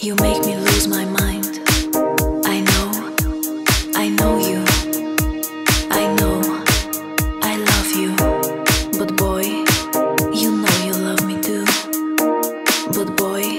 You make me lose my mind. I know you. I know I love you. But boy, you know you love me too. But boy.